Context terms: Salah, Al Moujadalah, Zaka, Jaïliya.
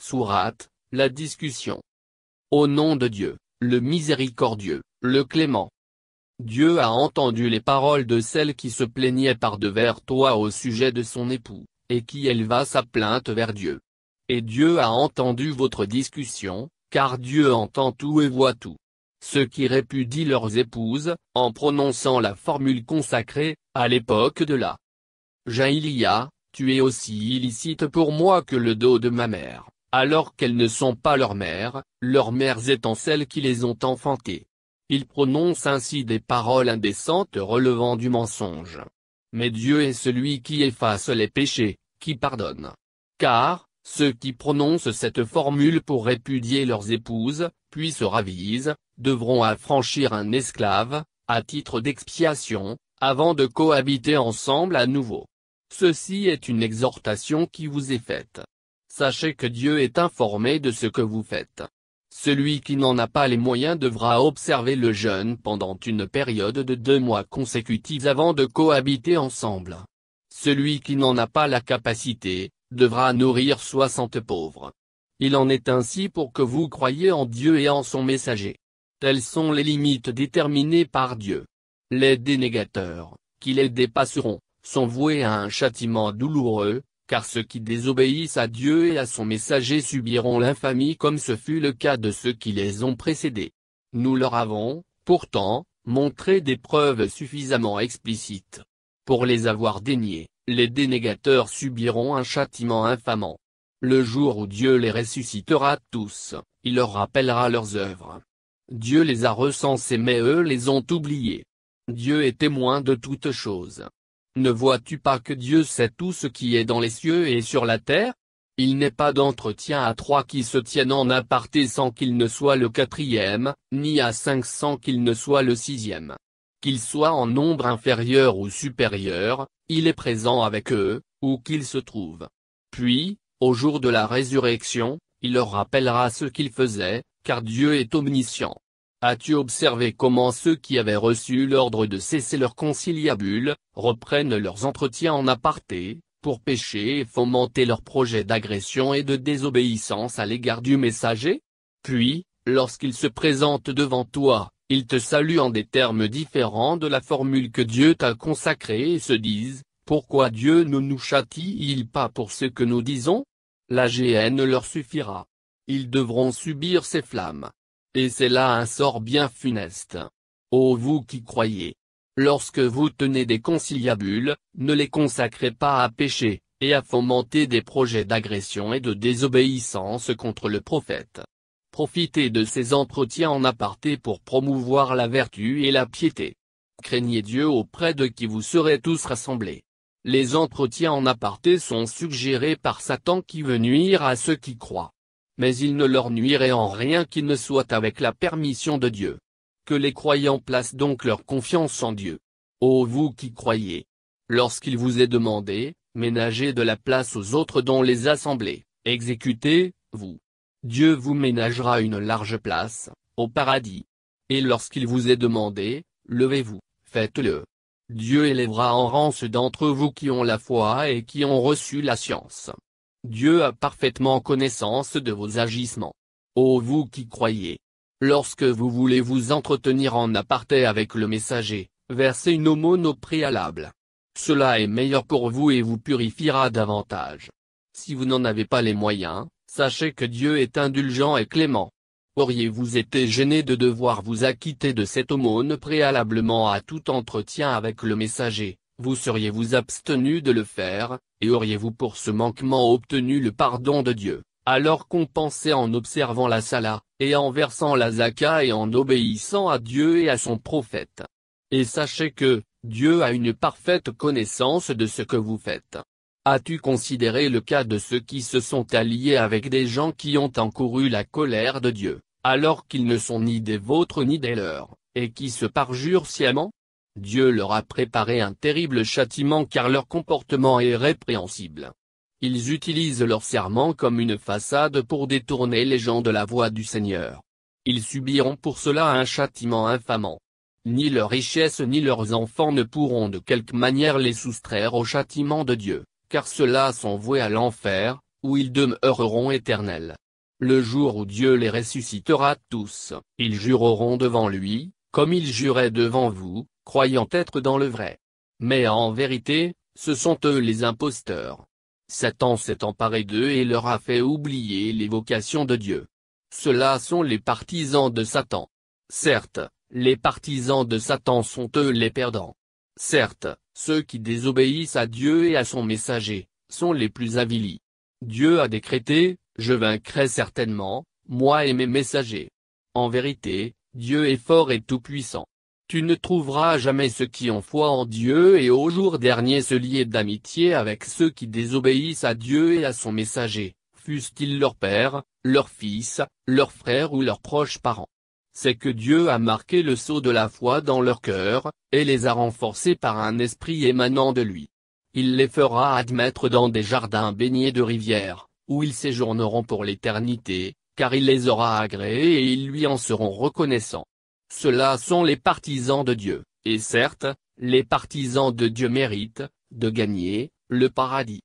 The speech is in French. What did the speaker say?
Sourate, la discussion. Au nom de Dieu, le miséricordieux, le clément. Dieu a entendu les paroles de celle qui se plaignait par devers toi au sujet de son époux, et qui éleva sa plainte vers Dieu. Et Dieu a entendu votre discussion, car Dieu entend tout et voit tout. Ceux qui répudient leurs épouses, en prononçant la formule consacrée, à l'époque de la Jaïliya, tu es aussi illicite pour moi que le dos de ma mère, alors qu'elles ne sont pas leurs mères étant celles qui les ont enfantées. Ils prononcent ainsi des paroles indécentes relevant du mensonge. Mais Dieu est celui qui efface les péchés, qui pardonne. Car, ceux qui prononcent cette formule pour répudier leurs épouses, puis se ravisent, devront affranchir un esclave, à titre d'expiation, avant de cohabiter ensemble à nouveau. Ceci est une exhortation qui vous est faite. Sachez que Dieu est informé de ce que vous faites. Celui qui n'en a pas les moyens devra observer le jeûne pendant une période de 2 mois consécutifs avant de cohabiter ensemble. Celui qui n'en a pas la capacité, devra nourrir 60 pauvres. Il en est ainsi pour que vous croyiez en Dieu et en son messager. Telles sont les limites déterminées par Dieu. Les dénégateurs, qui les dépasseront, sont voués à un châtiment douloureux, car ceux qui désobéissent à Dieu et à son messager subiront l'infamie comme ce fut le cas de ceux qui les ont précédés. Nous leur avons, pourtant, montré des preuves suffisamment explicites. Pour les avoir déniés, les dénégateurs subiront un châtiment infamant. Le jour où Dieu les ressuscitera tous, il leur rappellera leurs œuvres. Dieu les a recensés mais eux les ont oubliés. Dieu est témoin de toutes choses. Ne vois-tu pas que Dieu sait tout ce qui est dans les cieux et sur la terre? Il n'est pas d'entretien à 3 qui se tiennent en aparté sans qu'il ne soit le 4e, ni à 5 sans qu'il ne soit le 6e. Qu'ils soient en nombre inférieur ou supérieur, il est présent avec eux, où qu'ils se trouvent. Puis, au jour de la résurrection, il leur rappellera ce qu'ils faisaient, car Dieu est omniscient. As-tu observé comment ceux qui avaient reçu l'ordre de cesser leur conciliabule, reprennent leurs entretiens en aparté, pour pécher et fomenter leurs projets d'agression et de désobéissance à l'égard du messager? Puis, lorsqu'ils se présentent devant toi, ils te saluent en des termes différents de la formule que Dieu t'a consacrée et se disent, pourquoi Dieu ne nous châtie-il pas pour ce que nous disons? La géhenne leur suffira. Ils devront subir ces flammes. Et c'est là un sort bien funeste. Ô vous qui croyez! Lorsque vous tenez des conciliabules, ne les consacrez pas à pécher, et à fomenter des projets d'agression et de désobéissance contre le prophète. Profitez de ces entretiens en aparté pour promouvoir la vertu et la piété. Craignez Dieu auprès de qui vous serez tous rassemblés. Les entretiens en aparté sont suggérés par Satan qui veut nuire à ceux qui croient. Mais il ne leur nuirait en rien qui ne soit avec la permission de Dieu. Que les croyants placent donc leur confiance en Dieu. Ô vous qui croyez! Lorsqu'il vous est demandé, ménagez de la place aux autres dans les assemblées, exécutez, vous. Dieu vous ménagera une large place, au paradis. Et lorsqu'il vous est demandé, levez-vous, faites-le. Dieu élèvera en rang ceux d'entre vous qui ont la foi et qui ont reçu la science. Dieu a parfaitement connaissance de vos agissements. Ô vous qui croyez! Lorsque vous voulez vous entretenir en aparté avec le messager, versez une aumône au préalable. Cela est meilleur pour vous et vous purifiera davantage. Si vous n'en avez pas les moyens, sachez que Dieu est indulgent et clément. Auriez-vous été gêné de devoir vous acquitter de cette aumône préalablement à tout entretien avec le messager? Vous seriez-vous abstenu de le faire, et auriez-vous pour ce manquement obtenu le pardon de Dieu, alors compensé en observant la Salah, et en versant la Zaka et en obéissant à Dieu et à son prophète. Et sachez que, Dieu a une parfaite connaissance de ce que vous faites. As-tu considéré le cas de ceux qui se sont alliés avec des gens qui ont encouru la colère de Dieu, alors qu'ils ne sont ni des vôtres ni des leurs, et qui se parjurent sciemment? Dieu leur a préparé un terrible châtiment car leur comportement est répréhensible. Ils utilisent leur serment comme une façade pour détourner les gens de la voie du Seigneur. Ils subiront pour cela un châtiment infamant. Ni leurs richesses ni leurs enfants ne pourront de quelque manière les soustraire au châtiment de Dieu, car ceux-là sont voués à l'enfer, où ils demeureront éternels. Le jour où Dieu les ressuscitera tous, ils jureront devant lui, comme ils juraient devant vous, croyant être dans le vrai. Mais en vérité, ce sont eux les imposteurs. Satan s'est emparé d'eux et leur a fait oublier les vocations de Dieu. Ceux-là sont les partisans de Satan. Certes, les partisans de Satan sont eux les perdants. Certes, ceux qui désobéissent à Dieu et à son messager, sont les plus avilis. Dieu a décrété, je vaincrai certainement, moi et mes messagers. En vérité, Dieu est fort et tout-puissant. Tu ne trouveras jamais ceux qui ont foi en Dieu et au jour dernier se lier d'amitié avec ceux qui désobéissent à Dieu et à son messager, fussent-ils leur père, leur fils, leur frère ou leurs proches parents. C'est que Dieu a marqué le sceau de la foi dans leur cœur, et les a renforcés par un esprit émanant de lui. Il les fera admettre dans des jardins baignés de rivières, où ils séjourneront pour l'éternité, car il les aura agréés et ils lui en seront reconnaissants. Ceux-là sont les partisans de Dieu, et certes, les partisans de Dieu méritent, de gagner, le paradis.